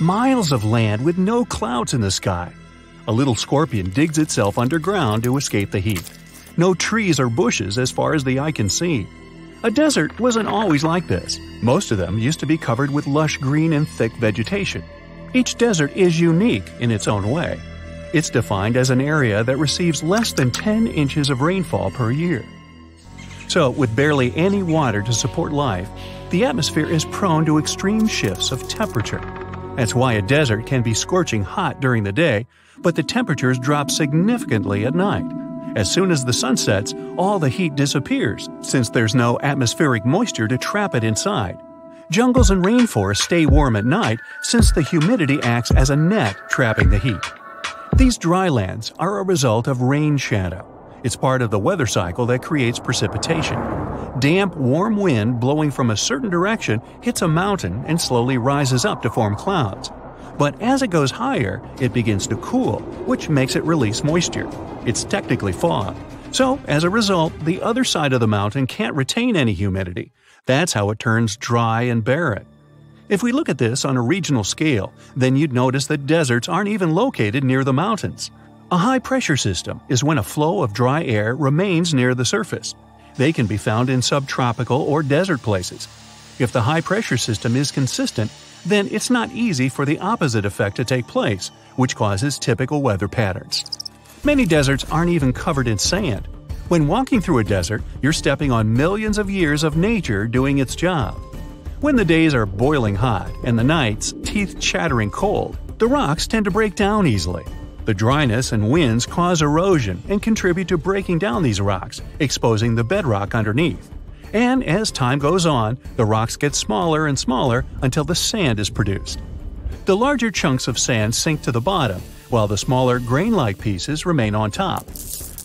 Miles of land with no clouds in the sky. A little scorpion digs itself underground to escape the heat. No trees or bushes as far as the eye can see. A desert wasn't always like this. Most of them used to be covered with lush green and thick vegetation. Each desert is unique in its own way. It's defined as an area that receives less than 10 inches of rainfall per year. So, with barely any water to support life, the atmosphere is prone to extreme shifts of temperature. That's why a desert can be scorching hot during the day, but the temperatures drop significantly at night. As soon as the sun sets, all the heat disappears, since there's no atmospheric moisture to trap it inside. Jungles and rainforests stay warm at night, since the humidity acts as a net trapping the heat. These drylands are a result of rain shadow. It's part of the weather cycle that creates precipitation. Damp, warm wind blowing from a certain direction hits a mountain and slowly rises up to form clouds. But as it goes higher, it begins to cool, which makes it release moisture. It's technically fog. So, as a result, the other side of the mountain can't retain any humidity. That's how it turns dry and barren. If we look at this on a regional scale, then you'd notice that deserts aren't even located near the mountains. A high-pressure system is when a flow of dry air remains near the surface. They can be found in subtropical or desert places. If the high-pressure system is consistent, then it's not easy for the opposite effect to take place, which causes typical weather patterns. Many deserts aren't even covered in sand. When walking through a desert, you're stepping on millions of years of nature doing its job. When the days are boiling hot and the nights teeth-chattering cold, the rocks tend to break down easily. The dryness and winds cause erosion and contribute to breaking down these rocks, exposing the bedrock underneath. And as time goes on, the rocks get smaller and smaller until the sand is produced. The larger chunks of sand sink to the bottom, while the smaller grain-like pieces remain on top.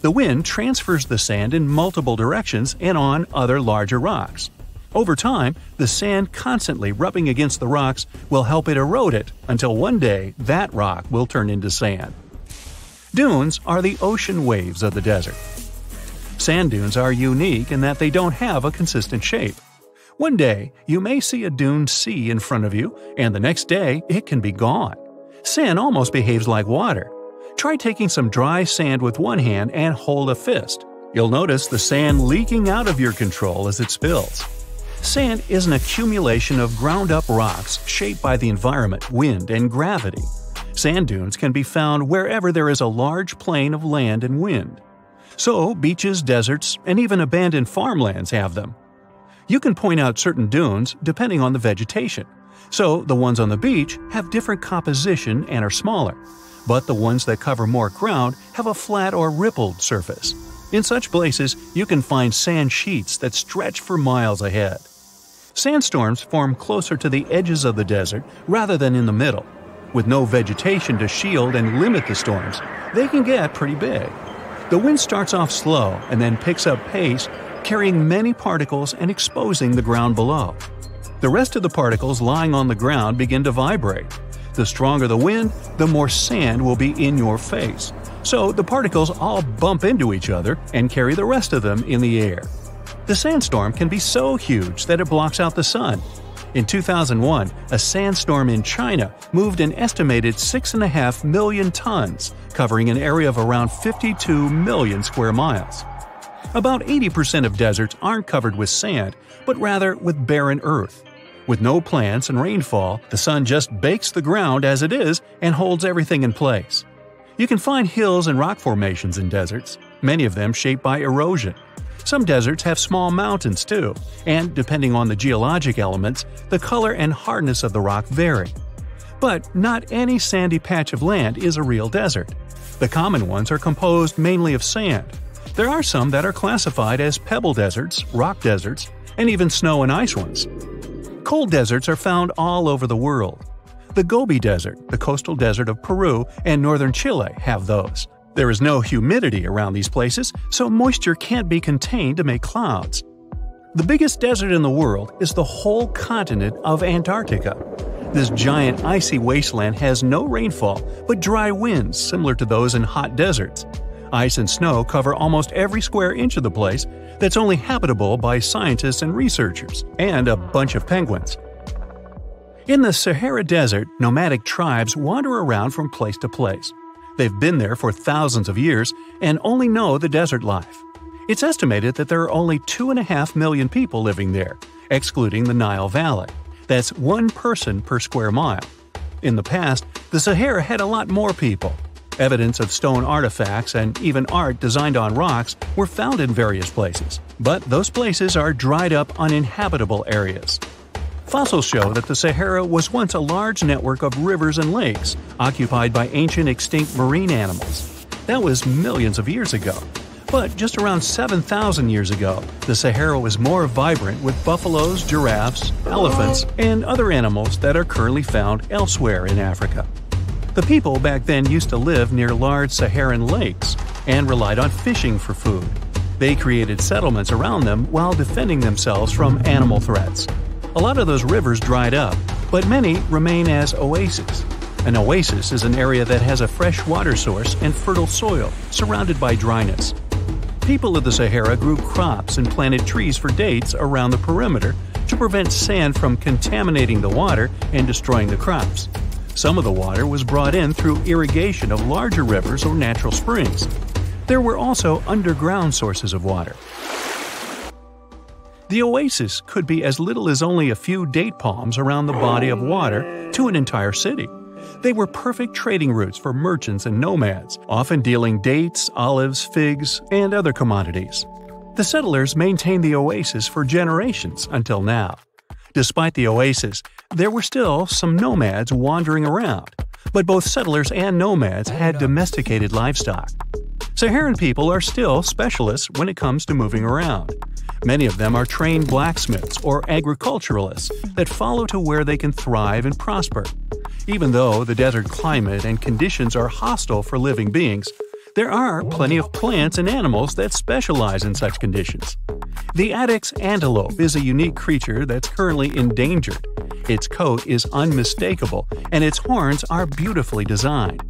The wind transfers the sand in multiple directions and on other larger rocks. Over time, the sand constantly rubbing against the rocks will help it erode it until one day that rock will turn into sand. Dunes are the ocean waves of the desert. Sand dunes are unique in that they don't have a consistent shape. One day, you may see a dune sea in front of you, and the next day, it can be gone. Sand almost behaves like water. Try taking some dry sand with one hand and hold a fist. You'll notice the sand leaking out of your control as it spills. Sand is an accumulation of ground-up rocks shaped by the environment, wind, and gravity. Sand dunes can be found wherever there is a large plain of land and wind. So, beaches, deserts, and even abandoned farmlands have them. You can point out certain dunes depending on the vegetation. So, the ones on the beach have different composition and are smaller. But the ones that cover more ground have a flat or rippled surface. In such places, you can find sand sheets that stretch for miles ahead. Sandstorms form closer to the edges of the desert rather than in the middle. With no vegetation to shield and limit the storms, they can get pretty big. The wind starts off slow and then picks up pace, carrying many particles and exposing the ground below. The rest of the particles lying on the ground begin to vibrate. The stronger the wind, the more sand will be in your face. So the particles all bump into each other and carry the rest of them in the air. The sandstorm can be so huge that it blocks out the sun. In 2001, a sandstorm in China moved an estimated 6.5 million tons, covering an area of around 52 million square miles. About 80% of deserts aren't covered with sand, but rather with barren earth. With no plants and rainfall, the sun just bakes the ground as it is and holds everything in place. You can find hills and rock formations in deserts, many of them shaped by erosion. Some deserts have small mountains too, and depending on the geologic elements, the color and hardness of the rock vary. But not any sandy patch of land is a real desert. The common ones are composed mainly of sand. There are some that are classified as pebble deserts, rock deserts, and even snow and ice ones. Cold deserts are found all over the world. The Gobi Desert, the coastal desert of Peru, and northern Chile have those. There is no humidity around these places, so moisture can't be contained to make clouds. The biggest desert in the world is the whole continent of Antarctica. This giant icy wasteland has no rainfall but dry winds similar to those in hot deserts. Ice and snow cover almost every square inch of the place that's only habitable by scientists and researchers, and a bunch of penguins. In the Sahara Desert, nomadic tribes wander around from place to place. They've been there for thousands of years and only know the desert life. It's estimated that there are only 2.5 million people living there, excluding the Nile Valley. That's one person per square mile. In the past, the Sahara had a lot more people. Evidence of stone artifacts and even art designed on rocks were found in various places, but those places are dried up, uninhabitable areas. Fossils show that the Sahara was once a large network of rivers and lakes occupied by ancient extinct marine animals. That was millions of years ago. But just around 7,000 years ago, the Sahara was more vibrant with buffaloes, giraffes, elephants, and other animals that are currently found elsewhere in Africa. The people back then used to live near large Saharan lakes and relied on fishing for food. They created settlements around them while defending themselves from animal threats. A lot of those rivers dried up, but many remain as oases. An oasis is an area that has a fresh water source and fertile soil surrounded by dryness. People of the Sahara grew crops and planted trees for dates around the perimeter to prevent sand from contaminating the water and destroying the crops. Some of the water was brought in through irrigation of larger rivers or natural springs. There were also underground sources of water. The oasis could be as little as only a few date palms around the body of water to an entire city. They were perfect trading routes for merchants and nomads, often dealing dates, olives, figs, and other commodities. The settlers maintained the oasis for generations until now. Despite the oasis, there were still some nomads wandering around, but both settlers and nomads had domesticated livestock. Saharan people are still specialists when it comes to moving around. Many of them are trained blacksmiths or agriculturalists that follow to where they can thrive and prosper. Even though the desert climate and conditions are hostile for living beings, there are plenty of plants and animals that specialize in such conditions. The Addax antelope is a unique creature that's currently endangered. Its coat is unmistakable, and its horns are beautifully designed.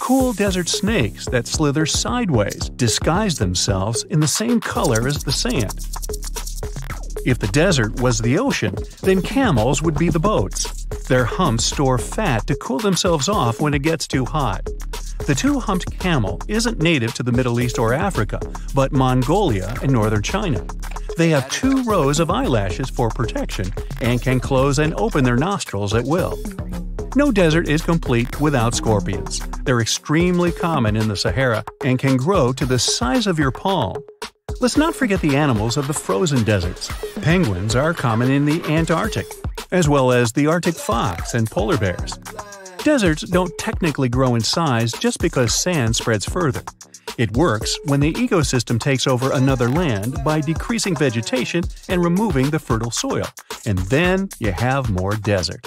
Cool desert snakes that slither sideways disguise themselves in the same color as the sand. If the desert was the ocean, then camels would be the boats. Their humps store fat to cool themselves off when it gets too hot. The two-humped camel isn't native to the Middle East or Africa, but Mongolia and northern China. They have 2 rows of eyelashes for protection and can close and open their nostrils at will. No desert is complete without scorpions. They're extremely common in the Sahara and can grow to the size of your palm. Let's not forget the animals of the frozen deserts. Penguins are common in the Antarctic, as well as the Arctic fox and polar bears. Deserts don't technically grow in size just because sand spreads further. It works when the ecosystem takes over another land by decreasing vegetation and removing the fertile soil, and then you have more desert.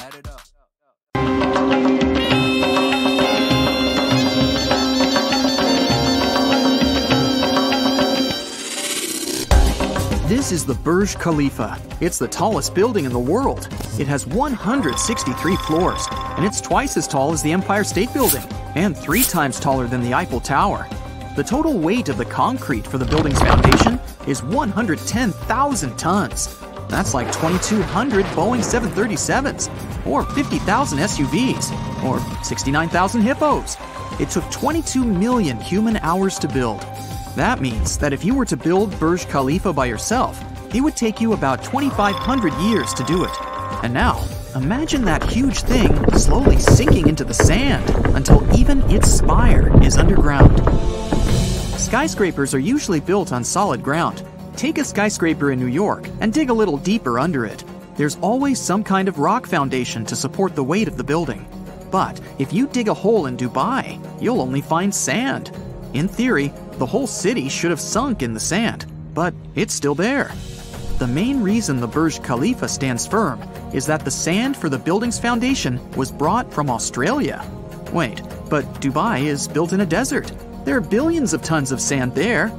This is the Burj Khalifa. It's the tallest building in the world. It has 163 floors, and it's twice as tall as the Empire State Building, and 3 times taller than the Eiffel Tower. The total weight of the concrete for the building's foundation is 110,000 tons. That's like 2,200 Boeing 737s, or 50,000 SUVs, or 69,000 hippos. It took 22 million human hours to build. That means that if you were to build Burj Khalifa by yourself, it would take you about 2,500 years to do it. And now, imagine that huge thing slowly sinking into the sand until even its spire is underground. Skyscrapers are usually built on solid ground. Take a skyscraper in New York and dig a little deeper under it. There's always some kind of rock foundation to support the weight of the building. But if you dig a hole in Dubai, you'll only find sand. In theory, the whole city should have sunk in the sand, but it's still there. The main reason the Burj Khalifa stands firm is that the sand for the building's foundation was brought from Australia. Wait, but Dubai is built in a desert. There are billions of tons of sand there.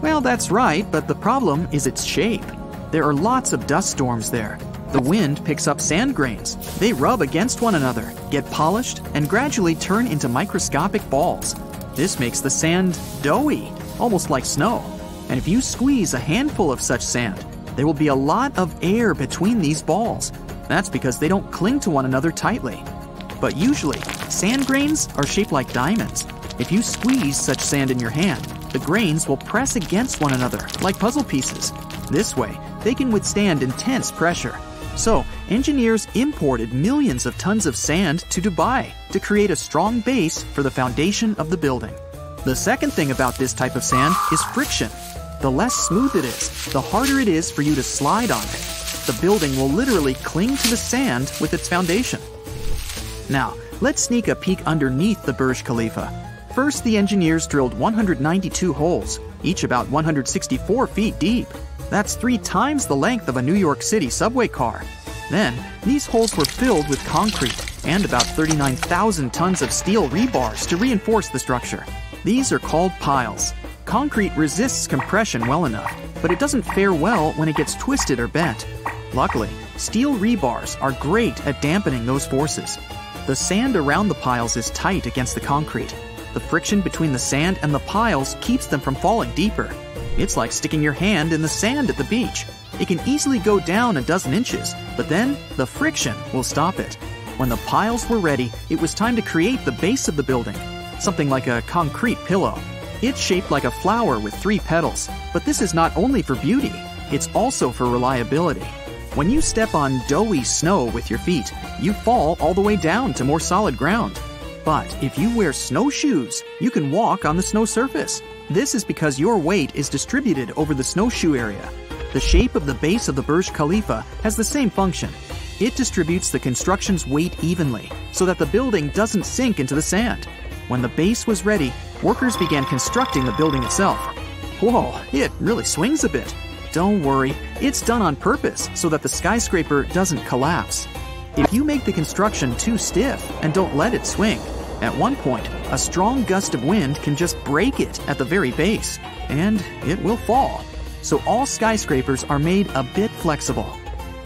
Well, that's right, but the problem is its shape. There are lots of dust storms there. The wind picks up sand grains. They rub against one another, get polished, and gradually turn into microscopic balls. This makes the sand doughy, almost like snow. And if you squeeze a handful of such sand, there will be a lot of air between these balls. That's because they don't cling to one another tightly. But usually, sand grains are shaped like diamonds. If you squeeze such sand in your hand, the grains will press against one another like puzzle pieces. This way, they can withstand intense pressure. So, engineers imported millions of tons of sand to Dubai to create a strong base for the foundation of the building. The second thing about this type of sand is friction. The less smooth it is, the harder it is for you to slide on it. The building will literally cling to the sand with its foundation. Now, let's sneak a peek underneath the Burj Khalifa. First, the engineers drilled 192 holes, each about 164 feet deep. That's 3 times the length of a New York City subway car. Then, these holes were filled with concrete and about 39,000 tons of steel rebars to reinforce the structure. These are called piles. Concrete resists compression well enough, but it doesn't fare well when it gets twisted or bent. Luckily, steel rebars are great at dampening those forces. The sand around the piles is tight against the concrete. The friction between the sand and the piles keeps them from falling deeper. It's like sticking your hand in the sand at the beach. It can easily go down 12 inches, but then the friction will stop it. When the piles were ready, it was time to create the base of the building, something like a concrete pillow. It's shaped like a flower with 3 petals, but this is not only for beauty, it's also for reliability. When you step on doughy snow with your feet, you fall all the way down to more solid ground. But if you wear snowshoes, you can walk on the snow surface. This is because your weight is distributed over the snowshoe area. The shape of the base of the Burj Khalifa has the same function. It distributes the construction's weight evenly, so that the building doesn't sink into the sand. When the base was ready, workers began constructing the building itself. Whoa, it really swings a bit. Don't worry, it's done on purpose so that the skyscraper doesn't collapse. If you make the construction too stiff and don't let it swing, at one point, a strong gust of wind can just break it at the very base, and it will fall. So all skyscrapers are made a bit flexible.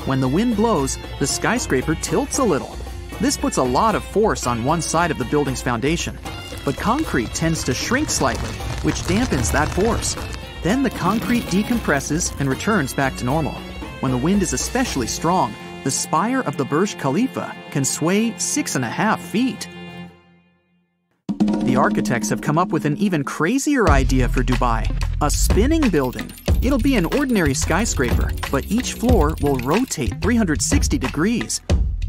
When the wind blows, the skyscraper tilts a little. This puts a lot of force on one side of the building's foundation, but concrete tends to shrink slightly, which dampens that force. Then the concrete decompresses and returns back to normal. When the wind is especially strong, the spire of the Burj Khalifa can sway 6.5 feet. The architects have come up with an even crazier idea for Dubai, a spinning building. It'll be an ordinary skyscraper, but each floor will rotate 360 degrees.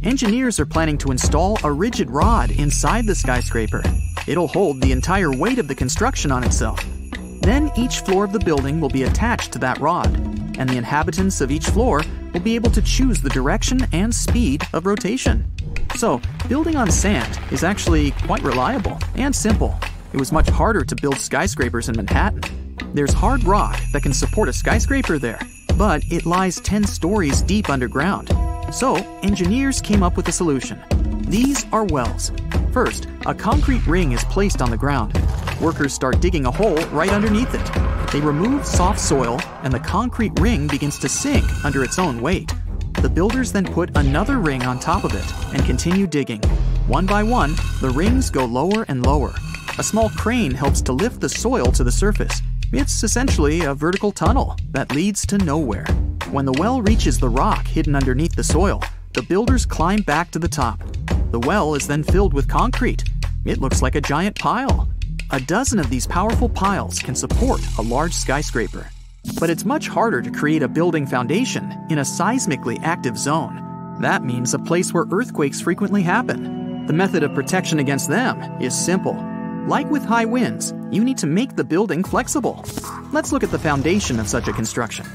Engineers are planning to install a rigid rod inside the skyscraper. It'll hold the entire weight of the construction on itself. Then each floor of the building will be attached to that rod, and the inhabitants of each floor will be able to choose the direction and speed of rotation. So, building on sand is actually quite reliable and simple. It was much harder to build skyscrapers in Manhattan. There's hard rock that can support a skyscraper there, but it lies 10 stories deep underground. So, engineers came up with a solution. These are wells. First, a concrete ring is placed on the ground. Workers start digging a hole right underneath it. They remove soft soil, and the concrete ring begins to sink under its own weight. The builders then put another ring on top of it and continue digging. One by one, the rings go lower and lower. A small crane helps to lift the soil to the surface. It's essentially a vertical tunnel that leads to nowhere. When the well reaches the rock hidden underneath the soil, the builders climb back to the top. The well is then filled with concrete. It looks like a giant pile. 12 of these powerful piles can support a large skyscraper. But it's much harder to create a building foundation in a seismically active zone. That means a place where earthquakes frequently happen. The method of protection against them is simple. Like with high winds, you need to make the building flexible. Let's look at the foundation of such a construction.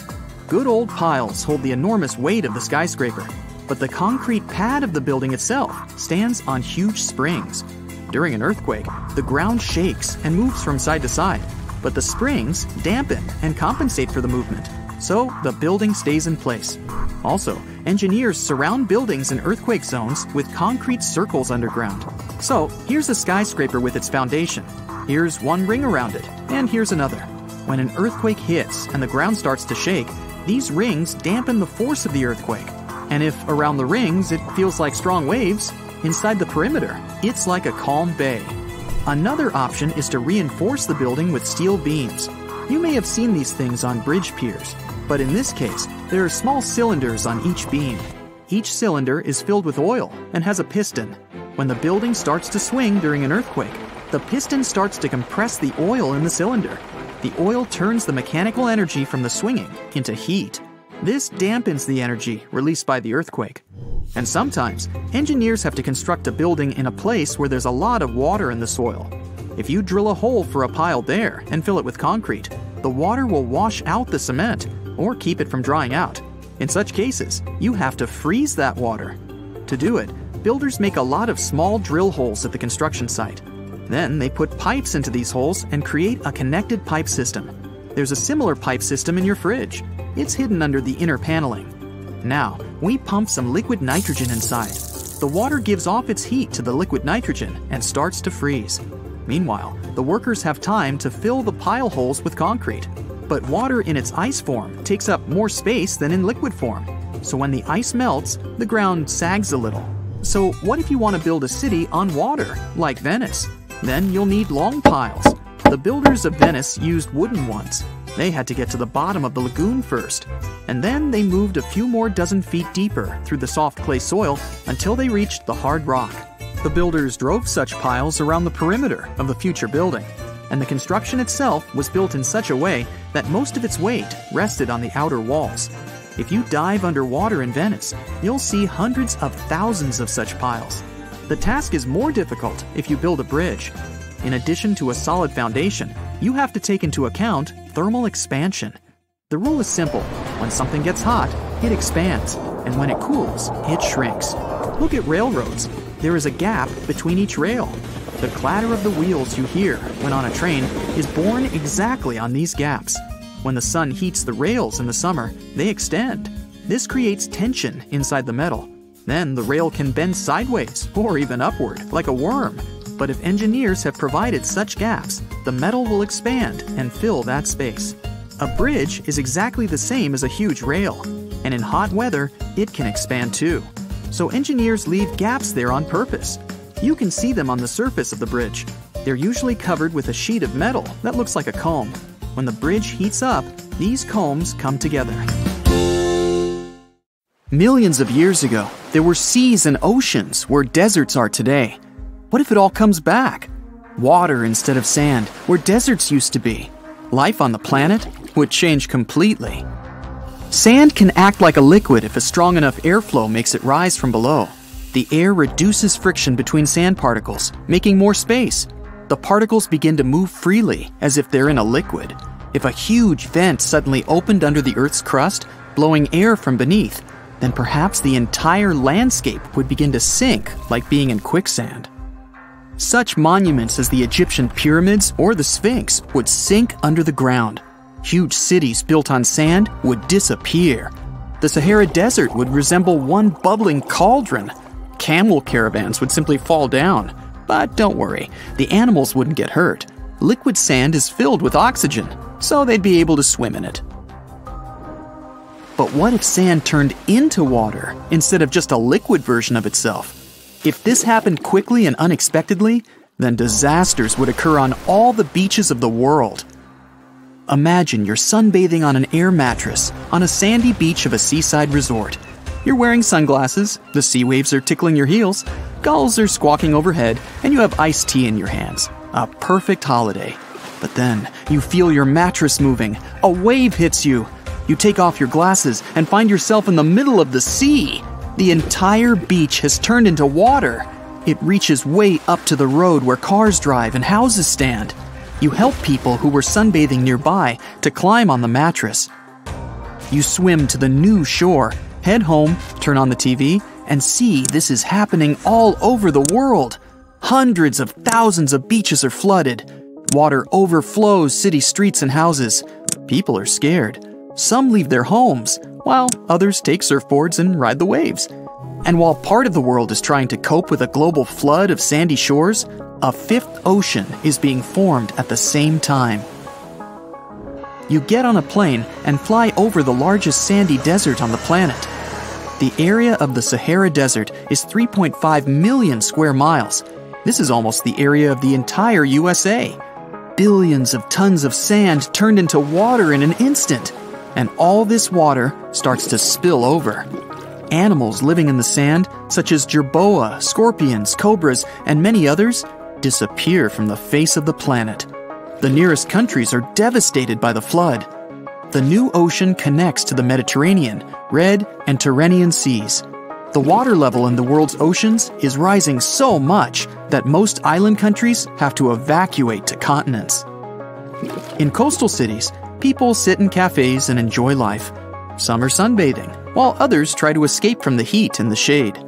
Good old piles hold the enormous weight of the skyscraper, but the concrete pad of the building itself stands on huge springs. During an earthquake, the ground shakes and moves from side to side, but the springs dampen and compensate for the movement, so the building stays in place. Also, engineers surround buildings in earthquake zones with concrete circles underground. So, here's a skyscraper with its foundation. Here's one ring around it, and here's another. When an earthquake hits and the ground starts to shake, these rings dampen the force of the earthquake, and if around the rings it feels like strong waves, inside the perimeter, it's like a calm bay. Another option is to reinforce the building with steel beams. You may have seen these things on bridge piers, but in this case, there are small cylinders on each beam. Each cylinder is filled with oil and has a piston. When the building starts to swing during an earthquake, the piston starts to compress the oil in the cylinder. The oil turns the mechanical energy from the swinging into heat. This dampens the energy released by the earthquake. And sometimes, engineers have to construct a building in a place where there's a lot of water in the soil. If you drill a hole for a pile there and fill it with concrete, the water will wash out the cement or keep it from drying out. In such cases, you have to freeze that water. To do it, builders make a lot of small drill holes at the construction site. Then they put pipes into these holes and create a connected pipe system. There's a similar pipe system in your fridge. It's hidden under the inner paneling. Now, we pump some liquid nitrogen inside. The water gives off its heat to the liquid nitrogen and starts to freeze. Meanwhile, the workers have time to fill the pile holes with concrete. But water in its ice form takes up more space than in liquid form. So when the ice melts, the ground sags a little. So what if you want to build a city on water, like Venice? Then you'll need long piles. The builders of Venice used wooden ones. They had to get to the bottom of the lagoon first. And then they moved a few more dozen feet deeper through the soft clay soil until they reached the hard rock. The builders drove such piles around the perimeter of the future building. And the construction itself was built in such a way that most of its weight rested on the outer walls. If you dive underwater in Venice, you'll see hundreds of thousands of such piles. The task is more difficult if you build a bridge. In addition to a solid foundation, you have to take into account thermal expansion. The rule is simple. When something gets hot, it expands, and when it cools, it shrinks. Look at railroads. There is a gap between each rail. The clatter of the wheels you hear when on a train is born exactly on these gaps. When the sun heats the rails in the summer, they extend. This creates tension inside the metal. Then the rail can bend sideways or even upward, like a worm. But if engineers have provided such gaps, the metal will expand and fill that space. A bridge is exactly the same as a huge rail, and in hot weather, it can expand too. So engineers leave gaps there on purpose. You can see them on the surface of the bridge. They're usually covered with a sheet of metal that looks like a comb. When the bridge heats up, these combs come together. Millions of years ago, there were seas and oceans where deserts are today. What if it all comes back? Water instead of sand, where deserts used to be. Life on the planet would change completely. Sand can act like a liquid if a strong enough airflow makes it rise from below. The air reduces friction between sand particles, making more space. The particles begin to move freely, as if they're in a liquid. If a huge vent suddenly opened under the Earth's crust, blowing air from beneath, then perhaps the entire landscape would begin to sink like being in quicksand. Such monuments as the Egyptian pyramids or the Sphinx would sink under the ground. Huge cities built on sand would disappear. The Sahara Desert would resemble one bubbling cauldron. Camel caravans would simply fall down. But don't worry, the animals wouldn't get hurt. Liquid sand is filled with oxygen, so they'd be able to swim in it. But what if sand turned into water instead of just a liquid version of itself? If this happened quickly and unexpectedly, then disasters would occur on all the beaches of the world. Imagine you're sunbathing on an air mattress on a sandy beach of a seaside resort. You're wearing sunglasses, the sea waves are tickling your heels, gulls are squawking overhead, and you have iced tea in your hands. A perfect holiday. But then, you feel your mattress moving. A wave hits you. You take off your glasses and find yourself in the middle of the sea. The entire beach has turned into water. It reaches way up to the road where cars drive and houses stand. You help people who were sunbathing nearby to climb on the mattress. You swim to the new shore, head home, turn on the TV, and see this is happening all over the world. Hundreds of thousands of beaches are flooded. Water overflows city streets and houses. People are scared. Some leave their homes, while others take surfboards and ride the waves. And while part of the world is trying to cope with a global flood of sandy shores, a fifth ocean is being formed at the same time. You get on a plane and fly over the largest sandy desert on the planet. The area of the Sahara Desert is 3.5 million square miles. This is almost the area of the entire USA. Billions of tons of sand turned into water in an instant. And all this water starts to spill over. animals living in the sand, such as jerboa, scorpions, cobras, and many others, disappear from the face of the planet. The nearest countries are devastated by the flood. The new ocean connects to the Mediterranean, Red, and Tyrrhenian seas. The water level in the world's oceans is rising so much that most island countries have to evacuate to continents. In coastal cities, people sit in cafes and enjoy life. Some are sunbathing, while others try to escape from the heat and the shade.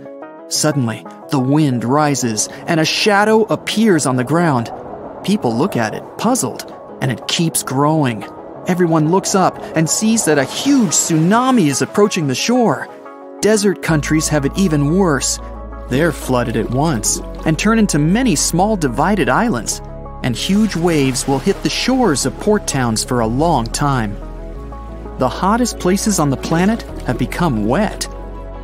Suddenly, the wind rises and a shadow appears on the ground. People look at it, puzzled, and it keeps growing. Everyone looks up and sees that a huge tsunami is approaching the shore. Desert countries have it even worse. They're flooded at once and turn into many small divided islands, and huge waves will hit the shores of port towns for a long time. The hottest places on the planet have become wet.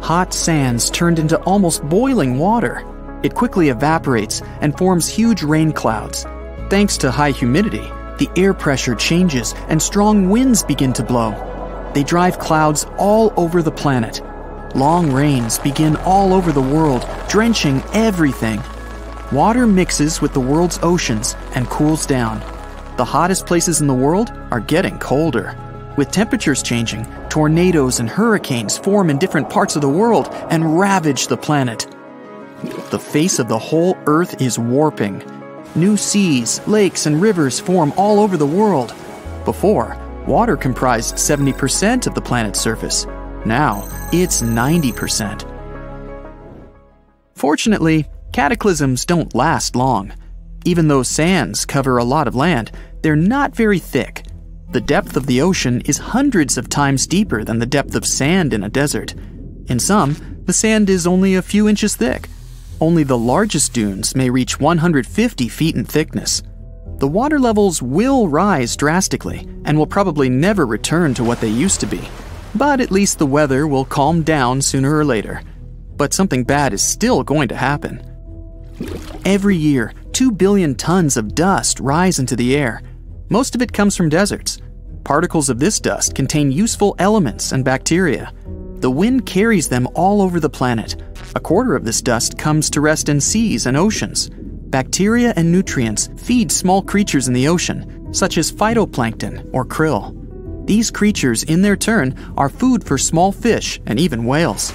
Hot sands turned into almost boiling water. It quickly evaporates and forms huge rain clouds. Thanks to high humidity, the air pressure changes and strong winds begin to blow. They drive clouds all over the planet. Long rains begin all over the world, drenching everything. Water mixes with the world's oceans and cools down. The hottest places in the world are getting colder. With temperatures changing, tornadoes and hurricanes form in different parts of the world and ravage the planet. The face of the whole Earth is warping. New seas, lakes, and rivers form all over the world. Before, water comprised 70% of the planet's surface. Now, it's 90%. Fortunately, cataclysms don't last long. Even though sands cover a lot of land, they're not very thick. The depth of the ocean is hundreds of times deeper than the depth of sand in a desert. In some, the sand is only a few inches thick. Only the largest dunes may reach 150 feet in thickness. The water levels will rise drastically and will probably never return to what they used to be. But at least the weather will calm down sooner or later. But something bad is still going to happen. Every year, 2 billion tons of dust rise into the air. Most of it comes from deserts. Particles of this dust contain useful elements and bacteria. The wind carries them all over the planet. A quarter of this dust comes to rest in seas and oceans. Bacteria and nutrients feed small creatures in the ocean, such as phytoplankton or krill. These creatures, in their turn, are food for small fish and even whales.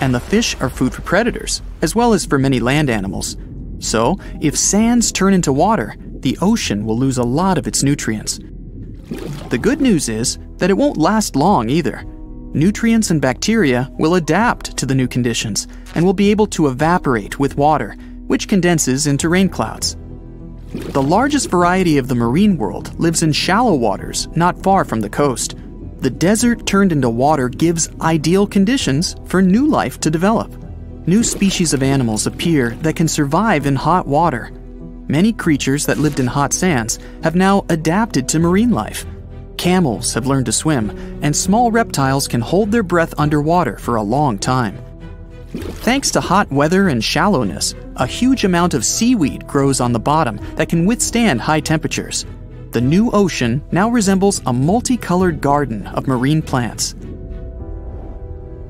And the fish are food for predators, as well as for many land animals. So, if sands turn into water, the ocean will lose a lot of its nutrients. The good news is that it won't last long either. Nutrients and bacteria will adapt to the new conditions and will be able to evaporate with water, which condenses into rain clouds. The largest variety of the marine world lives in shallow waters not far from the coast. The desert turned into water gives ideal conditions for new life to develop. New species of animals appear that can survive in hot water. Many creatures that lived in hot sands have now adapted to marine life. Camels have learned to swim, and small reptiles can hold their breath underwater for a long time. Thanks to hot weather and shallowness, a huge amount of seaweed grows on the bottom that can withstand high temperatures. The new ocean now resembles a multicolored garden of marine plants.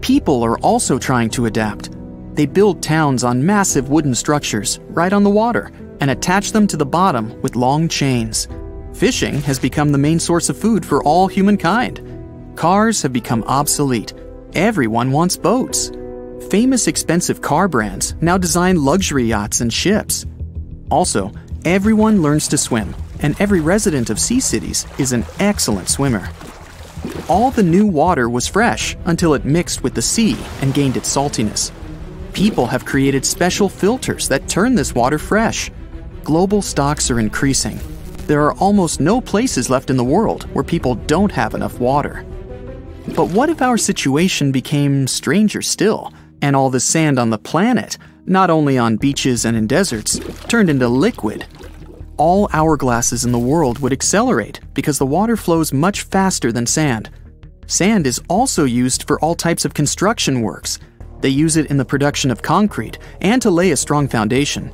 People are also trying to adapt. They build towns on massive wooden structures right on the water and attach them to the bottom with long chains. Fishing has become the main source of food for all humankind. Cars have become obsolete. Everyone wants boats. Famous expensive car brands now design luxury yachts and ships. Also, everyone learns to swim, and every resident of sea cities is an excellent swimmer. All the new water was fresh until it mixed with the sea and gained its saltiness. People have created special filters that turn this water fresh. Global stocks are increasing. There are almost no places left in the world where people don't have enough water. But what if our situation became stranger still, and all the sand on the planet, not only on beaches and in deserts, turned into liquid? All hourglasses in the world would accelerate because the water flows much faster than sand. Sand is also used for all types of construction works. They use it in the production of concrete and to lay a strong foundation.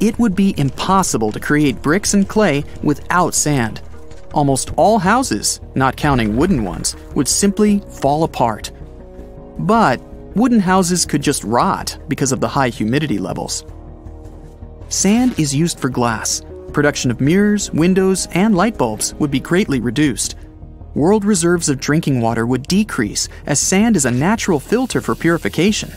It would be impossible to create bricks and clay without sand. Almost all houses, not counting wooden ones, would simply fall apart. But Wooden houses could just rot because of the high humidity levels. Sand is used for glass. Production of mirrors, windows, and light bulbs would be greatly reduced. World reserves of drinking water would decrease, as sand is a natural filter for purification.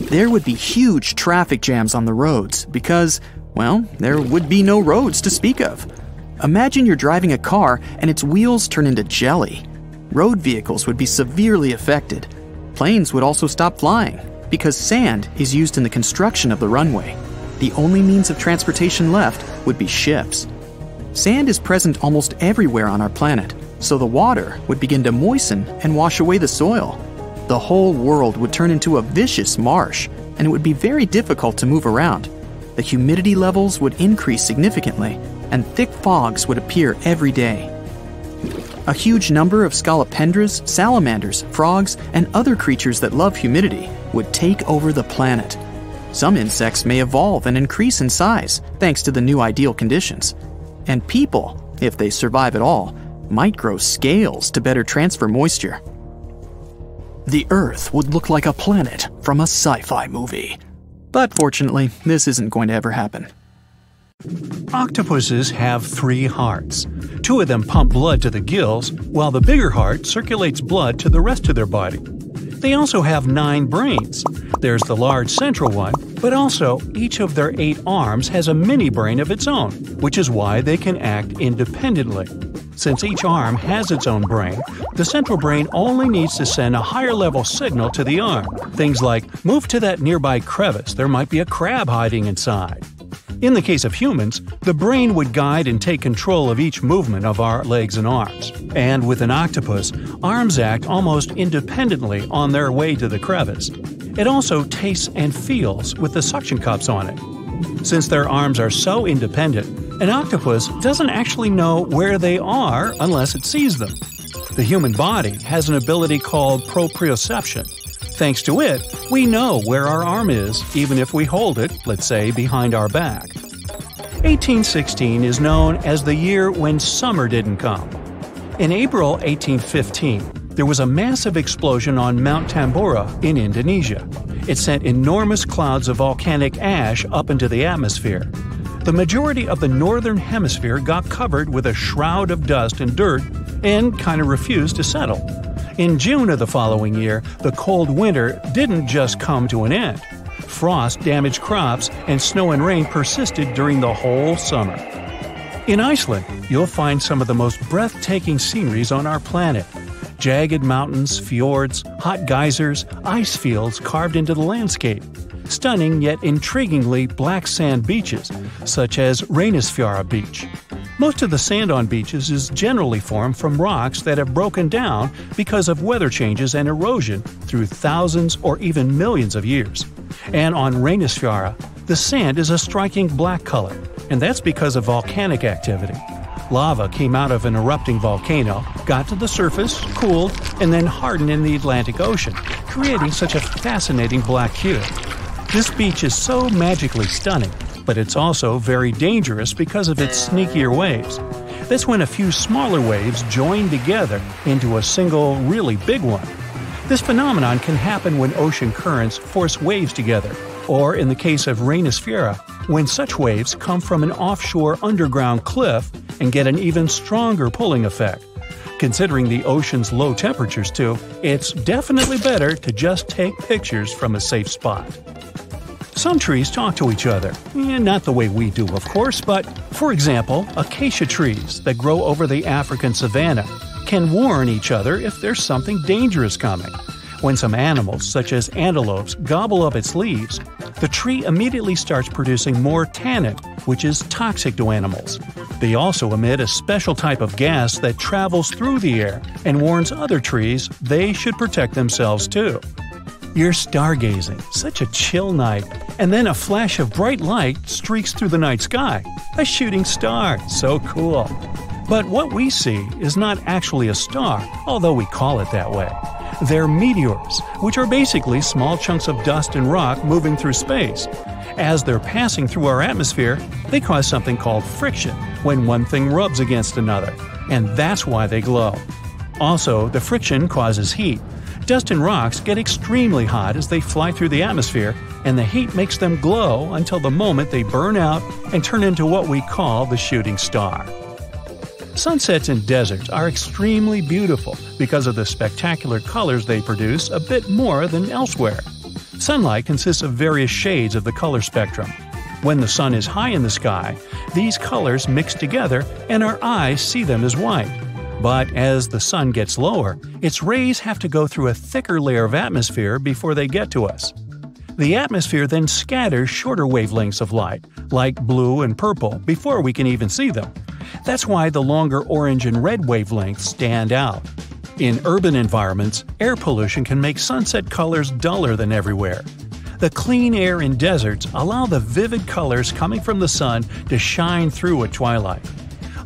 There would be huge traffic jams on the roads because, well, there would be no roads to speak of. Imagine you're driving a car and its wheels turn into jelly. Road vehicles would be severely affected. Planes would also stop flying because sand is used in the construction of the runway. The only means of transportation left would be ships. Sand is present almost everywhere on our planet, so the water would begin to moisten and wash away the soil. The whole world would turn into a vicious marsh, and it would be very difficult to move around. The humidity levels would increase significantly, and thick fogs would appear every day. A huge number of scolopendras, salamanders, frogs, and other creatures that love humidity would take over the planet. Some insects may evolve and increase in size thanks to the new ideal conditions. And people, if they survive at all, might grow scales to better transfer moisture. The Earth would look like a planet from a sci-fi movie. But fortunately, this isn't going to ever happen. Octopuses have three hearts. Two of them pump blood to the gills, while the bigger heart circulates blood to the rest of their body. They also have 9 brains. There's the large central one, but also each of their 8 arms has a mini-brain of its own, which is why they can act independently. Since each arm has its own brain, the central brain only needs to send a higher-level signal to the arm. Things like, move to that nearby crevice, there might be a crab hiding inside. In the case of humans, the brain would guide and take control of each movement of our legs and arms. And with an octopus, arms act almost independently on their way to the crevice. It also tastes and feels with the suction cups on it. Since their arms are so independent, an octopus doesn't actually know where they are unless it sees them. The human body has an ability called proprioception. Thanks to it, we know where our arm is, even if we hold it, let's say, behind our back. 1816 is known as the year when summer didn't come. In April 1815, there was a massive explosion on Mount Tambora in Indonesia. It sent enormous clouds of volcanic ash up into the atmosphere. The majority of the northern hemisphere got covered with a shroud of dust and dirt and kind of refused to settle. In June of the following year, the cold winter didn't just come to an end. Frost damaged crops, and snow and rain persisted during the whole summer. In Iceland, you'll find some of the most breathtaking sceneries on our planet. Jagged mountains, fjords, hot geysers, ice fields carved into the landscape. Stunning yet intriguingly black sand beaches, such as Reynisfjara Beach. Most of the sand on beaches is generally formed from rocks that have broken down because of weather changes and erosion through thousands or even millions of years. And on Reynisfjara, the sand is a striking black color, and that's because of volcanic activity. Lava came out of an erupting volcano, got to the surface, cooled, and then hardened in the Atlantic Ocean, creating such a fascinating black hue. This beach is so magically stunning, but it's also very dangerous because of its sneakier waves. That's when a few smaller waves join together into a single really big one. This phenomenon can happen when ocean currents force waves together, or in the case of Reynisfjara, when such waves come from an offshore underground cliff and get an even stronger pulling effect. Considering the ocean's low temperatures too, it's definitely better to just take pictures from a safe spot. Some trees talk to each other, not the way we do, of course, but, for example, acacia trees that grow over the African savannah can warn each other if there's something dangerous coming. When some animals, such as antelopes, gobble up its leaves, the tree immediately starts producing more tannin, which is toxic to animals. They also emit a special type of gas that travels through the air and warns other trees they should protect themselves too. You're stargazing, such a chill night, and then a flash of bright light streaks through the night sky. A shooting star, so cool. But what we see is not actually a star, although we call it that way. They're meteors, which are basically small chunks of dust and rock moving through space. As they're passing through our atmosphere, they cause something called friction when one thing rubs against another, and that's why they glow. Also, the friction causes heat. Dust and rocks get extremely hot as they fly through the atmosphere, and the heat makes them glow until the moment they burn out and turn into what we call the shooting star. Sunsets in deserts are extremely beautiful because of the spectacular colors they produce a bit more than elsewhere. Sunlight consists of various shades of the color spectrum. When the sun is high in the sky, these colors mix together and our eyes see them as white. But as the sun gets lower, its rays have to go through a thicker layer of atmosphere before they get to us. The atmosphere then scatters shorter wavelengths of light, like blue and purple, before we can even see them. That's why the longer orange and red wavelengths stand out. In urban environments, air pollution can make sunset colors duller than everywhere. The clean air in deserts allow the vivid colors coming from the sun to shine through at twilight.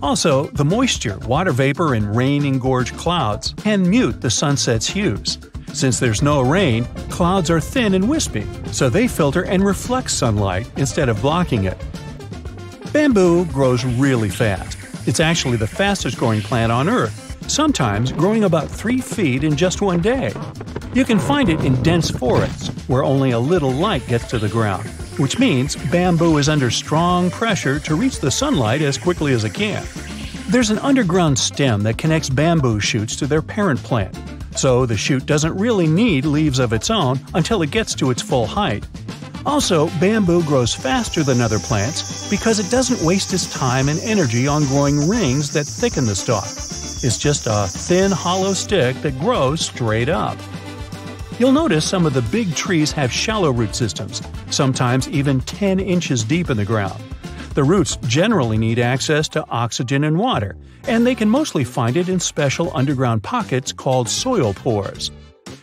Also, the moisture, water vapor, and rain-engorged clouds can mute the sunset's hues. Since there's no rain, clouds are thin and wispy, so they filter and reflect sunlight instead of blocking it. Bamboo grows really fast. It's actually the fastest-growing plant on Earth, sometimes growing about 3 feet in just one day. You can find it in dense forests, where only a little light gets to the ground, which means bamboo is under strong pressure to reach the sunlight as quickly as it can. There's an underground stem that connects bamboo shoots to their parent plant, so the shoot doesn't really need leaves of its own until it gets to its full height. Also, bamboo grows faster than other plants because it doesn't waste its time and energy on growing rings that thicken the stalk. It's just a thin, hollow stick that grows straight up. You'll notice some of the big trees have shallow root systems, sometimes even 10 inches deep in the ground. The roots generally need access to oxygen and water, and they can mostly find it in special underground pockets called soil pores.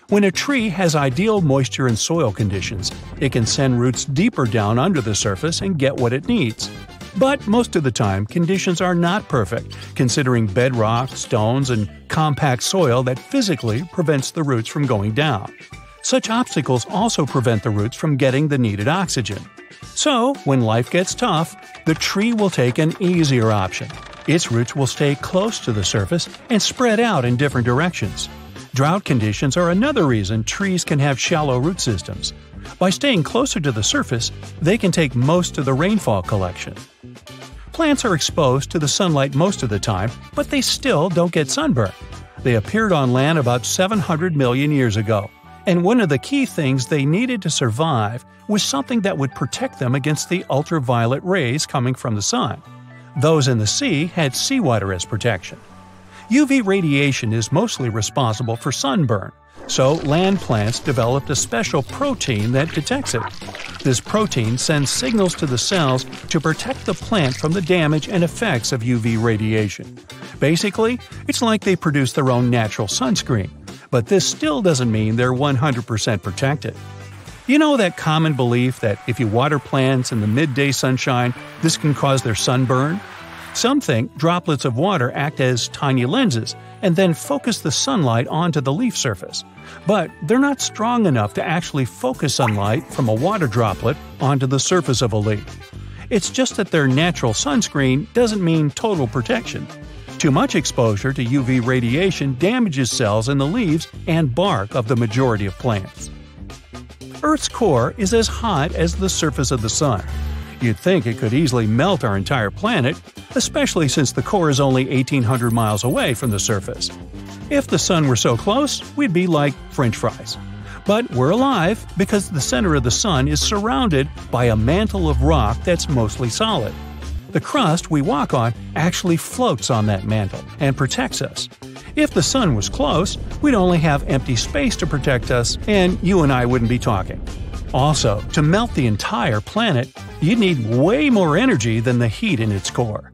When a tree has ideal moisture and soil conditions, it can send roots deeper down under the surface and get what it needs. But most of the time, conditions are not perfect, considering bedrock, stones, and compact soil that physically prevents the roots from going down. Such obstacles also prevent the roots from getting the needed oxygen. So, when life gets tough, the tree will take an easier option. Its roots will stay close to the surface and spread out in different directions. Drought conditions are another reason trees can have shallow root systems. By staying closer to the surface, they can take most of the rainfall collection. Plants are exposed to the sunlight most of the time, but they still don't get sunburned. They appeared on land about 700 million years ago, and one of the key things they needed to survive was something that would protect them against the ultraviolet rays coming from the sun. Those in the sea had seawater as protection. UV radiation is mostly responsible for sunburn, so land plants developed a special protein that detects it. This protein sends signals to the cells to protect the plant from the damage and effects of UV radiation. Basically, it's like they produce their own natural sunscreen, but this still doesn't mean they're 100% protected. You know that common belief that if you water plants in the midday sunshine, this can cause their sunburn? Some think droplets of water act as tiny lenses and then focus the sunlight onto the leaf surface. But they're not strong enough to actually focus sunlight from a water droplet onto the surface of a leaf. It's just that their natural sunscreen doesn't mean total protection. Too much exposure to UV radiation damages cells in the leaves and bark of the majority of plants. Earth's core is as hot as the surface of the sun. You'd think it could easily melt our entire planet, especially since the core is only 1,800 miles away from the surface. If the sun were so close, we'd be like French fries. But we're alive because the center of the sun is surrounded by a mantle of rock that's mostly solid. The crust we walk on actually floats on that mantle and protects us. If the sun was close, we'd only have empty space to protect us, and you and I wouldn't be talking. Also, to melt the entire planet, you'd need way more energy than the heat in its core.